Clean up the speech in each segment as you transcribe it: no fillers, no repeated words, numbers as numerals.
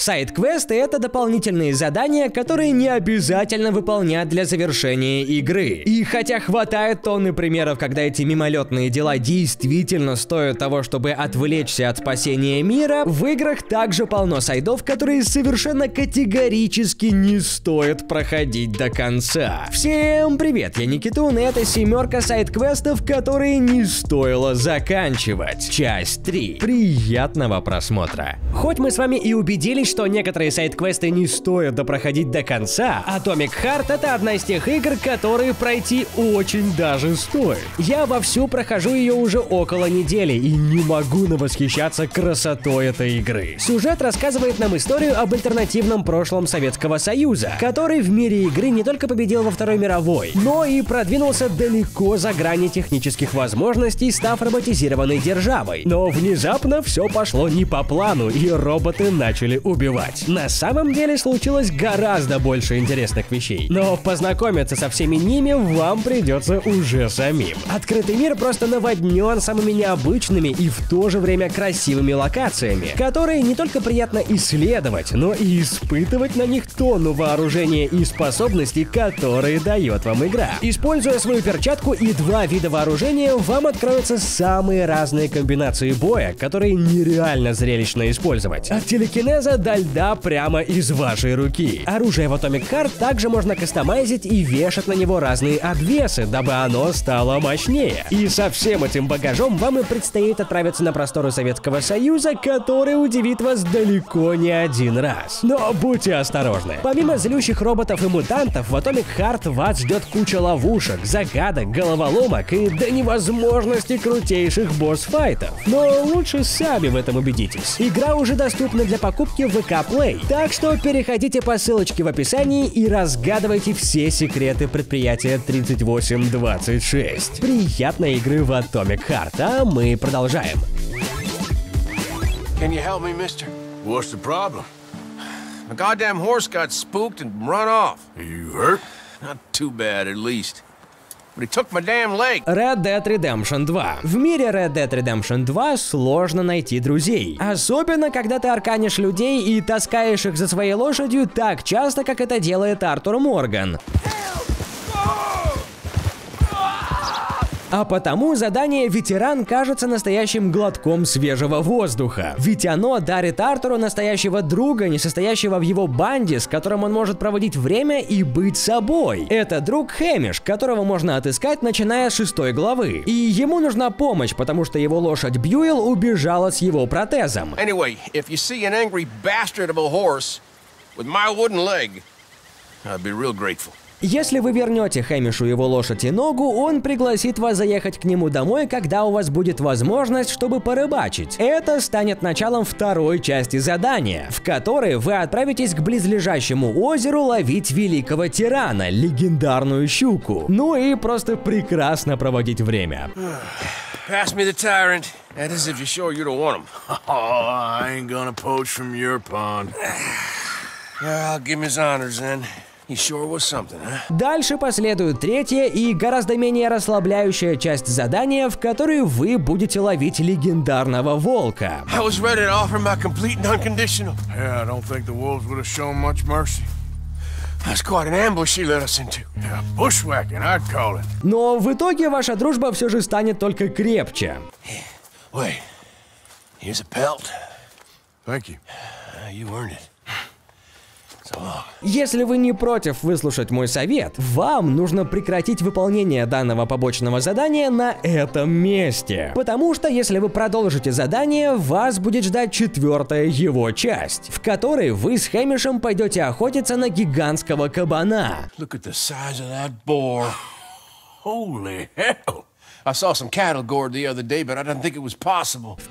Сайд-квесты — это дополнительные задания, которые не обязательно выполнять для завершения игры. И хотя хватает тонны примеров, когда эти мимолетные дела действительно стоят того, чтобы отвлечься от спасения мира, в играх также полно сайдов, которые совершенно категорически не стоит проходить до конца. Всем привет, я Никитун, и это 7 сайд-квестов, которые не стоило заканчивать. Часть 3. Приятного просмотра. Хоть мы с вами и убедились, что некоторые сайд-квесты не стоит допроходить до конца, Atomic Heart — это одна из тех игр, которые пройти очень даже стоит. Я вовсю прохожу ее уже около недели и не могу навосхищаться красотой этой игры. Сюжет рассказывает нам историю об альтернативном прошлом Советского Союза, который в мире игры не только победил во Второй мировой, но и продвинулся далеко за грани технических возможностей, став роботизированной державой. Но внезапно все пошло не по плану, и роботы начали убивать. На самом деле случилось гораздо больше интересных вещей, но познакомиться со всеми ними вам придется уже самим. Открытый мир просто наводнен самыми необычными и в то же время красивыми локациями, которые не только приятно исследовать, но и испытывать на них тонну вооружения и способностей, которые дает вам игра. Используя свою перчатку и два вида вооружения, вам откроются самые разные комбинации боя, которые нереально зрелищно использовать. От телекинеза до льда прямо из вашей руки. Оружие в Atomic Heart также можно кастомайзить и вешать на него разные обвесы, дабы оно стало мощнее. И со всем этим багажом вам и предстоит отправиться на просторы Советского Союза, который удивит вас далеко не один раз. Но будьте осторожны. Помимо злющих роботов и мутантов, в Atomic Heart вас ждет куча ловушек, загадок, головоломок и до невозможности крутейших босс-файтов. Но лучше сами в этом убедитесь. Игра уже доступна для покупки в ВК Play, так что переходите по ссылочке в описании и разгадывайте все секреты предприятия 3826. Приятной игры в Atomic Heart, а мы продолжаем. Can you help me, mister? What's the problem? The goddamn horse got spooked and run off. Are you hurt? Not too bad, at least. Red Dead Redemption 2. В мире Red Dead Redemption 2 сложно найти друзей. Особенно, когда ты арканишь людей и таскаешь их за своей лошадью так часто, как это делает Артур Морган. А потому задание «Ветеран» кажется настоящим глотком свежего воздуха. Ведь оно дарит Артуру настоящего друга, не состоящего в его банде, с которым он может проводить время и быть собой. Это друг Хэмиш, которого можно отыскать, начиная с 6 главы. И ему нужна помощь, потому что его лошадь Бьюил убежала с его протезом. Anyway, if you see an angry bastard of a horse with my wooden leg, I'd be real grateful. Если вы вернете Хэмишу его лошадь и ногу, он пригласит вас заехать к нему домой, когда у вас будет возможность, чтобы порыбачить. Это станет началом второй части задания, в которой вы отправитесь к близлежащему озеру ловить великого тирана, легендарную щуку. Ну и просто прекрасно проводить время. Дальше последует третья и гораздо менее расслабляющая часть задания, в которой вы будете ловить легендарного волка. Но в итоге ваша дружба все же станет только крепче. Если вы не против выслушать мой совет, вам нужно прекратить выполнение данного побочного задания на этом месте. Потому что если вы продолжите задание, вас будет ждать 4-я его часть, в которой вы с Хэмишем пойдете охотиться на гигантского кабана. В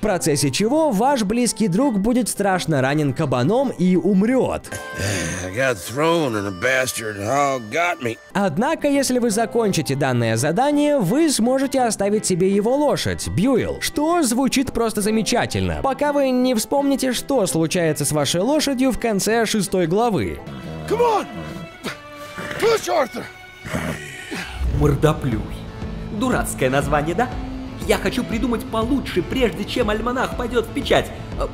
процессе чего ваш близкий друг будет страшно ранен кабаном и умрет. Однако, если вы закончите данное задание, вы сможете оставить себе его лошадь, Бьюил, что звучит просто замечательно, пока вы не вспомните, что случается с вашей лошадью в конце 6 главы. Мордоплюй. Дурацкое название, да? Я хочу придумать получше, прежде чем альманах пойдет в печать.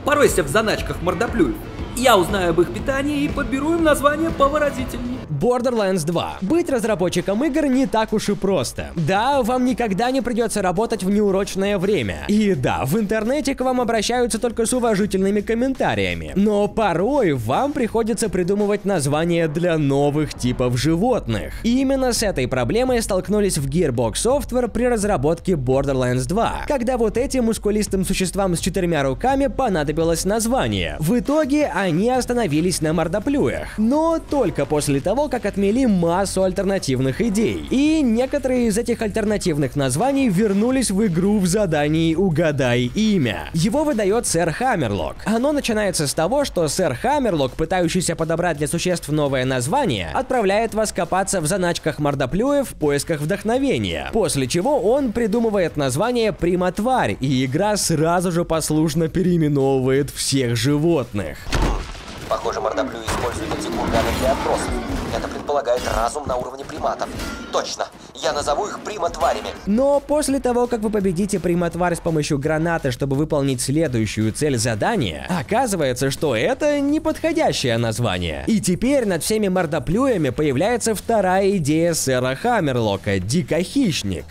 Поройся в заначках мордоплюев. Я узнаю об их питании и подберу им название повыразительнее. Borderlands 2. Быть разработчиком игр не так уж и просто. Да, вам никогда не придется работать в неурочное время. И да, в интернете к вам обращаются только с уважительными комментариями. Но порой вам приходится придумывать названия для новых типов животных. И именно с этой проблемой столкнулись в Gearbox Software при разработке Borderlands 2, когда вот этим мускулистым существам с четырьмя руками понадобилось название. В итоге они остановились на мордоплюях. Но только после того, как отмели массу альтернативных идей. И некоторые из этих альтернативных названий вернулись в игру в задании «Угадай имя». Его выдает сэр Хаммерлок. Оно начинается с того, что сэр Хаммерлок, пытающийся подобрать для существ новое название, отправляет вас копаться в заначках мордоплюев в поисках вдохновения. После чего он придумывает название «Прима-тварь», и игра сразу же послушно переименовывает всех животных. Похоже, мордоплюи используют эти курганы для опросов. Это предполагает разум на уровне приматов. Точно, я назову их примотварями. Но после того, как вы победите примотварь с помощью гранаты, чтобы выполнить следующую цель задания, оказывается, что это неподходящее название. И теперь над всеми мордоплюями появляется вторая идея сэра Хаммерлока — дикохищник.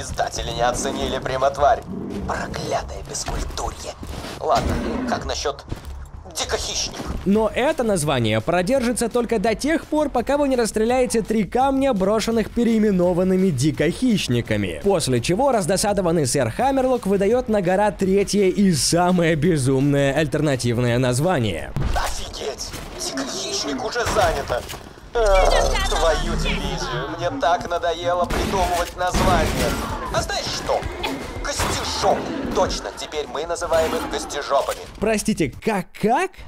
Издатели не оценили примотварь. Проклятое бескультурье. Ладно, как насчет... дикохищник. Но это название продержится только до тех пор, пока вы не расстреляете 3 камня, брошенных переименованными дикохищниками. После чего раздосадованный сэр Хаммерлок выдает на гора третье и самое безумное альтернативное название. Офигеть! Дикохищник уже занято! Твою дивизию! Мне так надоело придумывать название! А знаешь что? Костяжоп. Точно, теперь мы называем их костяжопами. Простите, как?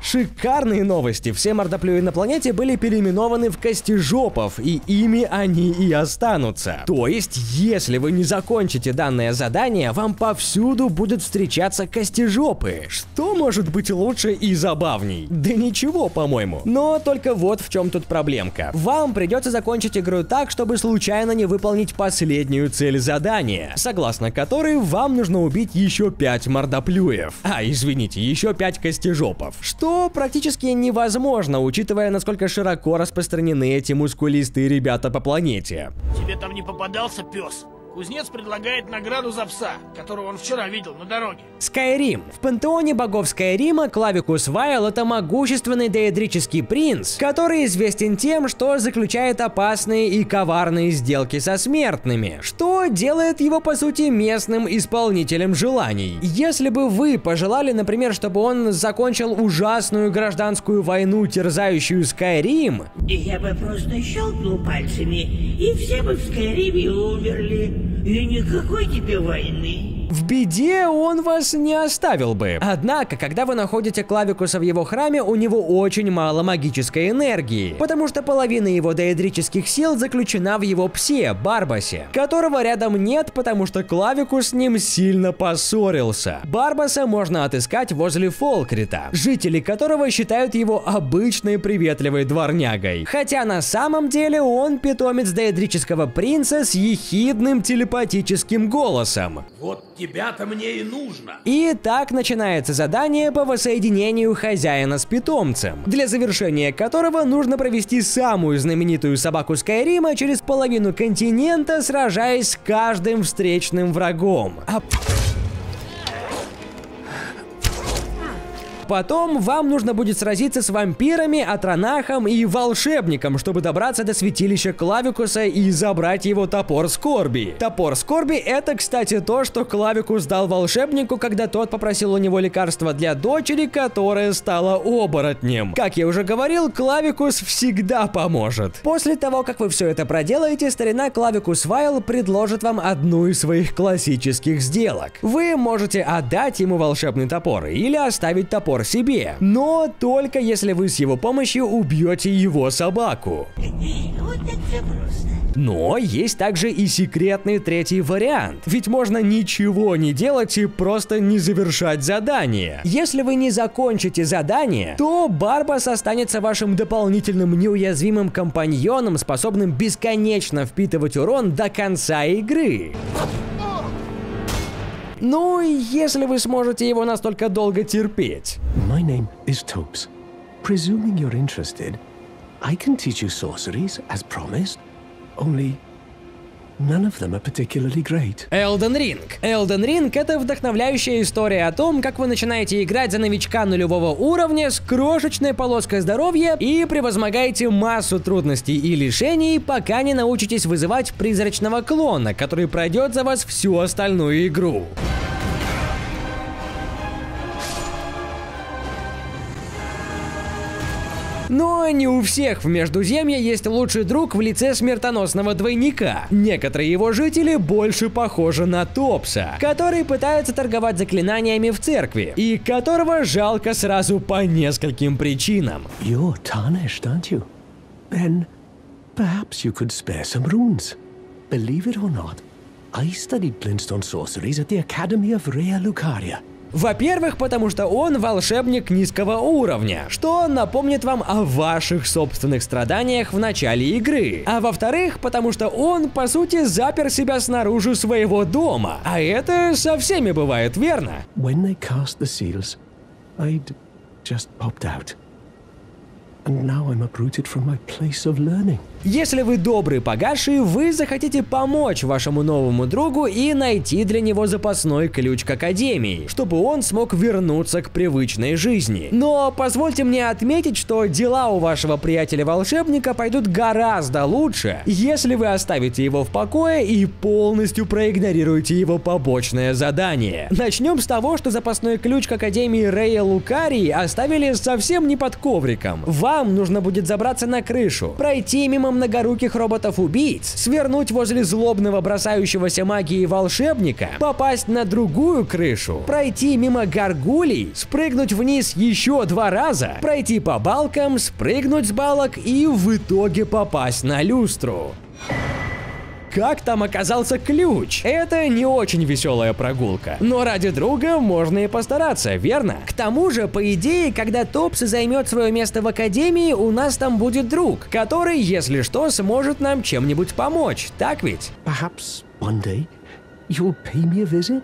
Шикарные новости. Все мордоплюи на планете были переименованы в костяжопов, и ими они и останутся. То есть, если вы не закончите данное задание, вам повсюду будут встречаться костяжопы. Что может быть лучше и забавней? Да ничего, по-моему. Но только вот в чем тут проблемка. Вам придется закончить игру так, чтобы случайно не выполнить последнюю цель задания, согласно которой вам нужно убить еще 5 мордоплюев. Еще 5 костяжопов. Что практически невозможно, учитывая, насколько широко распространены эти мускулистые ребята по планете. Тебе там не попадался пес? Кузнец предлагает награду за пса, которого он вчера видел на дороге. Скайрим. В пантеоне богов Скайрима Клавикус Вайл — это могущественный деэдрический принц, который известен тем, что заключает опасные и коварные сделки со смертными, что делает его, по сути, местным исполнителем желаний. Если бы вы пожелали, например, чтобы он закончил ужасную гражданскую войну, терзающую Скайрим... Я бы просто щелкнул пальцами, и все бы в Скайриме умерли. И никакой тебе войны. В беде он вас не оставил бы. Однако, когда вы находите Клавикуса в его храме, у него очень мало магической энергии, потому что половина его деэдрических сил заключена в его псе, Барбасе, которого рядом нет, потому что Клавикус с ним сильно поссорился. Барбаса можно отыскать возле Фолкрита, жители которого считают его обычной приветливой дворнягой. Хотя на самом деле он питомец деэдрического принца с ехидным телепатическим голосом. Вот тебя-то мне и нужно. И так начинается задание по воссоединению хозяина с питомцем, для завершения которого нужно провести самую знаменитую собаку Скайрима через половину континента, сражаясь с каждым встречным врагом. Потом вам нужно будет сразиться с вампирами, атронахом и волшебником, чтобы добраться до святилища Клавикуса и забрать его топор скорби. Топор скорби — это, кстати, то, что Клавикус дал волшебнику, когда тот попросил у него лекарство для дочери, которая стала оборотнем. Как я уже говорил, Клавикус всегда поможет. После того, как вы все это проделаете, старина Клавикус Вайл предложит вам одну из своих классических сделок. Вы можете отдать ему волшебный топор или оставить топор себе, но только если вы с его помощью убьете его собаку. Вот это просто. Но есть также и секретный третий вариант, ведь можно ничего не делать и просто не завершать задание. Если вы не закончите задание, то Барбас останется вашим дополнительным неуязвимым компаньоном, способным бесконечно впитывать урон до конца игры. Ну, если вы сможете его настолько долго терпеть. My name is Topes. Presuming you're interested, I can teach you sorceries as promised. Only none of them are particularly great. Elden Ring. Elden Ring — это вдохновляющая история о том, как вы начинаете играть за новичка нулевого уровня с крошечной полоской здоровья и превозмогаете массу трудностей и лишений, пока не научитесь вызывать призрачного клона, который пройдет за вас всю остальную игру. Но не у всех в Междуземье есть лучший друг в лице смертоносного двойника. Некоторые его жители больше похожи на Топса, который пытается торговать заклинаниями в церкви, и которого жалко сразу по нескольким причинам. You're tarnished, aren't you? Then perhaps you could spare some runes. Believe it or not, I studied Blindstone sorceries at the Academy of Рэя Лукарии. Во-первых, потому что он волшебник низкого уровня, что напомнит вам о ваших собственных страданиях в начале игры. А во-вторых, потому что он, по сути, запер себя снаружи своего дома. А это со всеми бывает, верно? When they cast the seals, I'd just popped out. And now I'm uprooted from my place of learning. Если вы добрый погаший, вы захотите помочь вашему новому другу и найти для него запасной ключ к Академии, чтобы он смог вернуться к привычной жизни. Но позвольте мне отметить, что дела у вашего приятеля-волшебника пойдут гораздо лучше, если вы оставите его в покое и полностью проигнорируете его побочное задание. Начнем с того, что запасной ключ к Академии Рэя Лукарии оставили совсем не под ковриком. Вам нужно будет забраться на крышу, пройти мимо многоруких роботов-убийц, свернуть возле злобного бросающегося магии волшебника, попасть на другую крышу, пройти мимо гаргулей, спрыгнуть вниз еще 2 раза, пройти по балкам, спрыгнуть с балок и в итоге попасть на люстру. Как там оказался ключ? Это не очень веселая прогулка. Но ради друга можно и постараться, верно? К тому же, по идее, когда Топс займет свое место в Академии, у нас там будет друг, который, если что, сможет нам чем-нибудь помочь, так ведь? Perhaps one day you'll pay me a visit?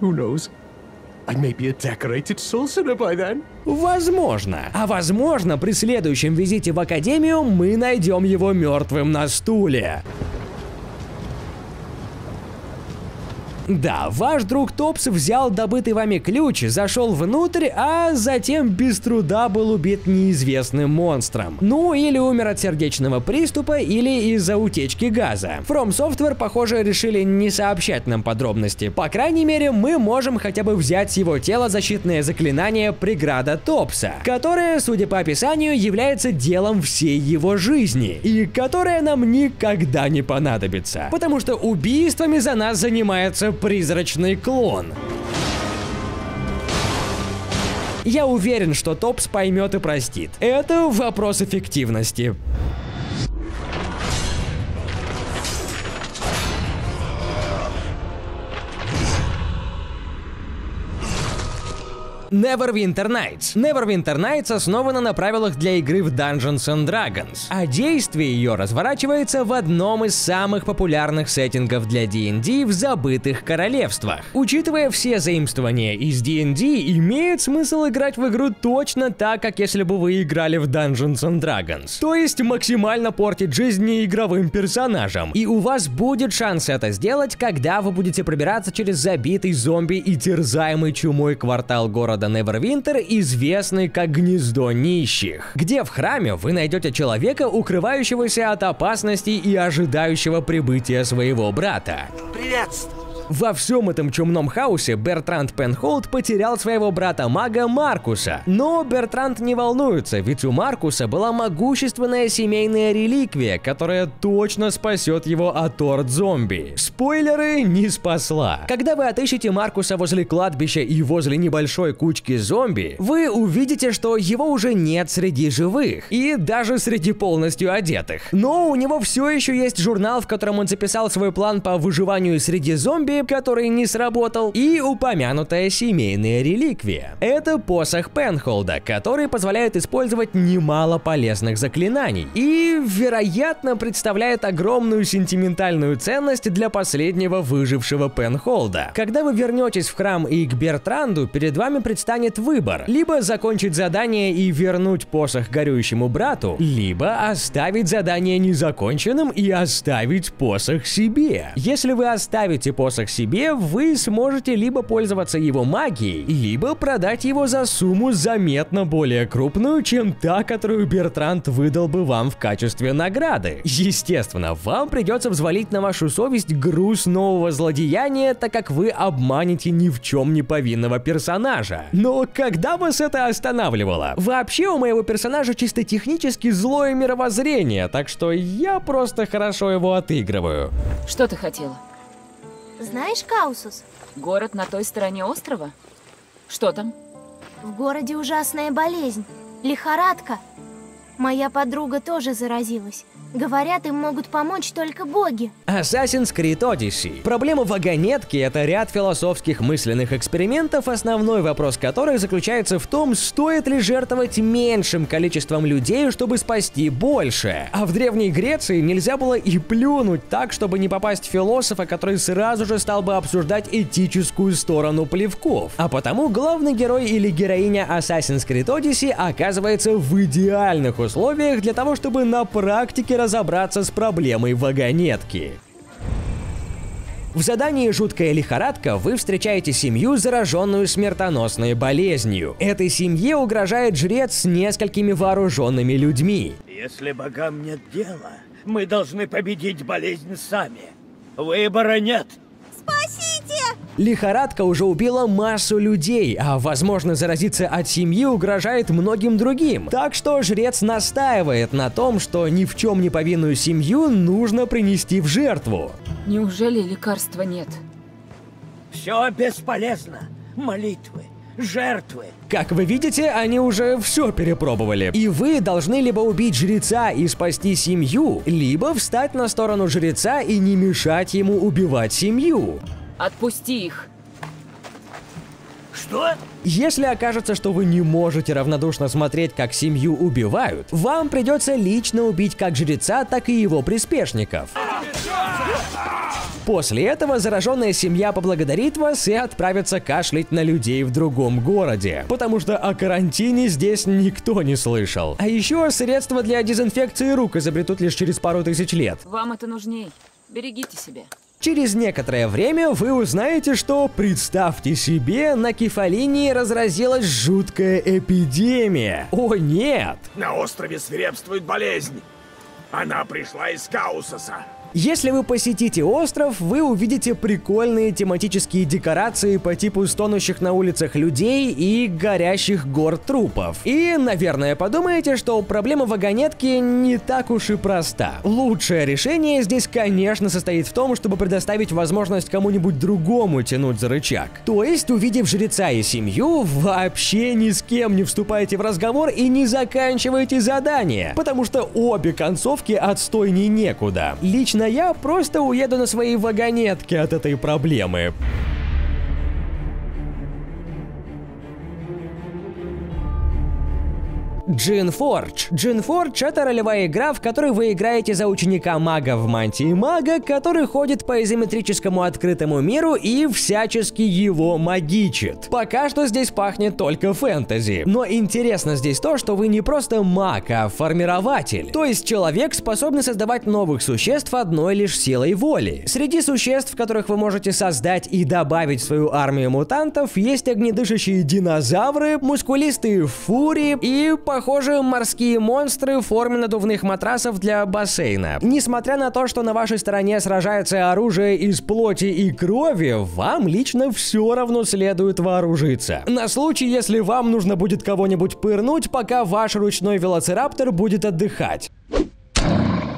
Who knows? I may be a decorated sorcerer by then. Возможно. А возможно, при следующем визите в Академию мы найдем его мертвым на стуле. Да, ваш друг Топс взял добытый вами ключ, зашел внутрь, а затем без труда был убит неизвестным монстром. Ну, или умер от сердечного приступа, или из-за утечки газа. From Software, похоже, решили не сообщать нам подробности. По крайней мере, мы можем хотя бы взять с его тела защитное заклинание «Преграда Топса», которое, судя по описанию, является делом всей его жизни, и которое нам никогда не понадобится, потому что убийствами за нас занимается призрачный клон. Я уверен, что Топс поймет и простит. Это вопрос эффективности. Neverwinter Nights. Neverwinter Nights основана на правилах для игры в Dungeons and Dragons, а действие ее разворачивается в одном из самых популярных сеттингов для D&D в Забытых королевствах. Учитывая все заимствования из D&D, имеет смысл играть в игру точно так, как если бы вы играли в Dungeons and Dragons, то есть максимально портить жизни игровым персонажам. И у вас будет шанс это сделать, когда вы будете пробираться через забитый зомби и терзаемый чумой квартал города Невервинтер, известный как Гнездо нищих, где в храме вы найдете человека, укрывающегося от опасностей и ожидающего прибытия своего брата. Приветствую! Во всем этом чумном хаосе Бертранд Пенхолд потерял своего брата-мага Маркуса. Но Бертранд не волнуется, ведь у Маркуса была могущественная семейная реликвия, которая точно спасет его от орд зомби. Спойлеры: не спасла. Когда вы отыщете Маркуса возле кладбища и возле небольшой кучки зомби, вы увидите, что его уже нет среди живых и даже среди полностью одетых. Но у него все еще есть журнал, в котором он записал свой план по выживанию среди зомби, зомби, который не сработал, и упомянутая семейная реликвия. Это посох Пенхолда, который позволяет использовать немало полезных заклинаний и, вероятно, представляет огромную сентиментальную ценность для последнего выжившего Пенхолда. Когда вы вернетесь в храм и к Бертранду, перед вами предстанет выбор: либо закончить задание и вернуть посох горюющему брату, либо оставить задание незаконченным и оставить посох себе. Если вы оставите посох себе, вы сможете либо пользоваться его магией, либо продать его за сумму заметно более крупную, чем та, которую Бертранд выдал бы вам в качестве награды. Естественно, вам придется взвалить на вашу совесть груз нового злодеяния, так как вы обманете ни в чем не повинного персонажа. Но когда вас это останавливало? Вообще, у моего персонажа чисто технически злое мировоззрение, так что я просто хорошо его отыгрываю. Что ты хотела? Знаешь Каусос? Город на той стороне острова? Что там? В городе ужасная болезнь. Лихорадка. Моя подруга тоже заразилась. Говорят, им могут помочь только боги. Assassin's Creed Odyssey. Проблема вагонетки — это ряд философских мысленных экспериментов, основной вопрос которых заключается в том, стоит ли жертвовать меньшим количеством людей, чтобы спасти больше. А в Древней Греции нельзя было и плюнуть так, чтобы не попасть в философа, который сразу же стал бы обсуждать этическую сторону плевков. А потому главный герой или героиня Assassin's Creed Odyssey оказывается в идеальных условиях для того, чтобы на практике разобраться с проблемой вагонетки. В задании «Жуткая лихорадка» вы встречаете семью, зараженную смертоносной болезнью. Этой семье угрожает жрец с несколькими вооруженными людьми. Если богам нет дела, мы должны победить болезнь сами. Выбора нет. Спасите! Лихорадка уже убила массу людей, а возможно заразиться от семьи угрожает многим другим. Так что жрец настаивает на том, что ни в чем не повинную семью нужно принести в жертву. Неужели лекарства нет? Все бесполезно. Молитвы, жертвы. Как вы видите, они уже все перепробовали. И вы должны либо убить жреца и спасти семью, либо встать на сторону жреца и не мешать ему убивать семью. Отпусти их. Что? Если окажется, что вы не можете равнодушно смотреть, как семью убивают, вам придется лично убить как жреца, так и его приспешников. После этого зараженная семья поблагодарит вас и отправится кашлять на людей в другом городе, потому что о карантине здесь никто не слышал. А еще средства для дезинфекции рук изобретут лишь через пару тысяч лет. Вам это нужней. Берегите себя. Через некоторое время вы узнаете, что, представьте себе, на Кефалинии разразилась жуткая эпидемия. О нет! На острове свирепствует болезнь. Она пришла из Каусоса. Если вы посетите остров, вы увидите прикольные тематические декорации по типу стонущих на улицах людей и горящих гор трупов. И, наверное, подумаете, что проблема вагонетки не так уж и проста. Лучшее решение здесь, конечно, состоит в том, чтобы предоставить возможность кому-нибудь другому тянуть за рычаг. То есть, увидев жреца и семью, вообще ни с кем не вступаете в разговор и не заканчиваете задание, потому что обе концовки отстойней некуда. Лично я просто уеду на своей вагонетке от этой проблемы. Джинфордж. Джинфордж — это ролевая игра, в которой вы играете за ученика-мага в мантии мага, который ходит по изометрическому открытому миру и всячески его магичит. Пока что здесь пахнет только фэнтези. Но интересно здесь то, что вы не просто маг, а формирователь. То есть человек, способный создавать новых существ одной лишь силой воли. Среди существ, которых вы можете создать и добавить в свою армию мутантов, есть огнедышащие динозавры, мускулистые фурии и, похоже, морские монстры в форме надувных матрасов для бассейна. Несмотря на то, что на вашей стороне сражается оружие из плоти и крови, вам лично все равно следует вооружиться. На случай, если вам нужно будет кого-нибудь пырнуть, пока ваш ручной велоцираптор будет отдыхать.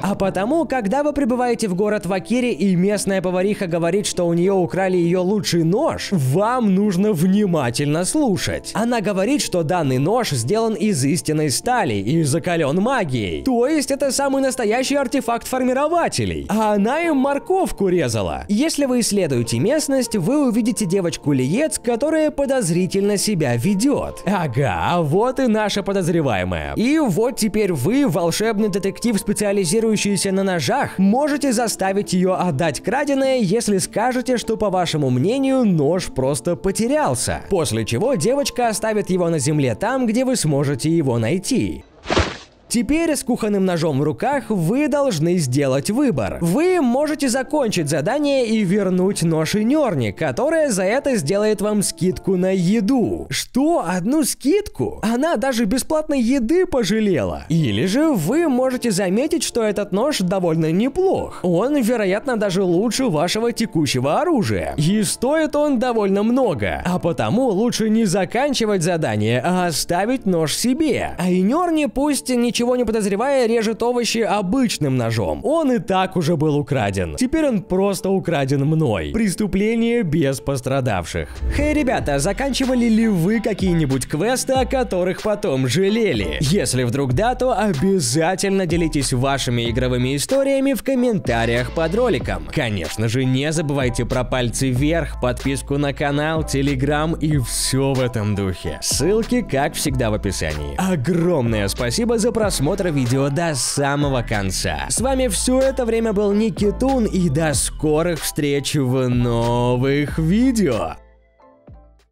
А потому, когда вы прибываете в город Вакири и местная повариха говорит, что у нее украли ее лучший нож, вам нужно внимательно слушать. Она говорит, что данный нож сделан из истинной стали и закален магией. То есть это самый настоящий артефакт формирователей. А она им морковку резала. Если вы исследуете местность, вы увидите девочку Лиет, которая подозрительно себя ведет. Ага, вот и наша подозреваемая. И вот теперь вы, волшебный детектив, специализирующийся на ножах, можете заставить ее отдать краденое, если скажете, что, по вашему мнению, нож просто потерялся. После чего девочка оставит его на земле там, где вы сможете его найти. Теперь с кухонным ножом в руках вы должны сделать выбор. Вы можете закончить задание и вернуть нож Инерни, которая за это сделает вам скидку на еду. Что? Одну скидку? Она даже бесплатной еды пожалела. Или же вы можете заметить, что этот нож довольно неплох. Он, вероятно, даже лучше вашего текущего оружия. И стоит он довольно много. А потому лучше не заканчивать задание, а оставить нож себе. А Инерни пусть не ничего не подозревая, режет овощи обычным ножом. Он и так уже был украден. Теперь он просто украден мной. Преступление без пострадавших. Хей, ребята, заканчивали ли вы какие-нибудь квесты, о которых потом жалели? Если вдруг да, то обязательно делитесь вашими игровыми историями в комментариях под роликом. Конечно же, не забывайте про пальцы вверх, подписку на канал, Telegram и все в этом духе. Ссылки, как всегда, в описании. Огромное спасибо за просмотра видео до самого конца. С вами все это время был Никитун, и до скорых встреч в новых видео.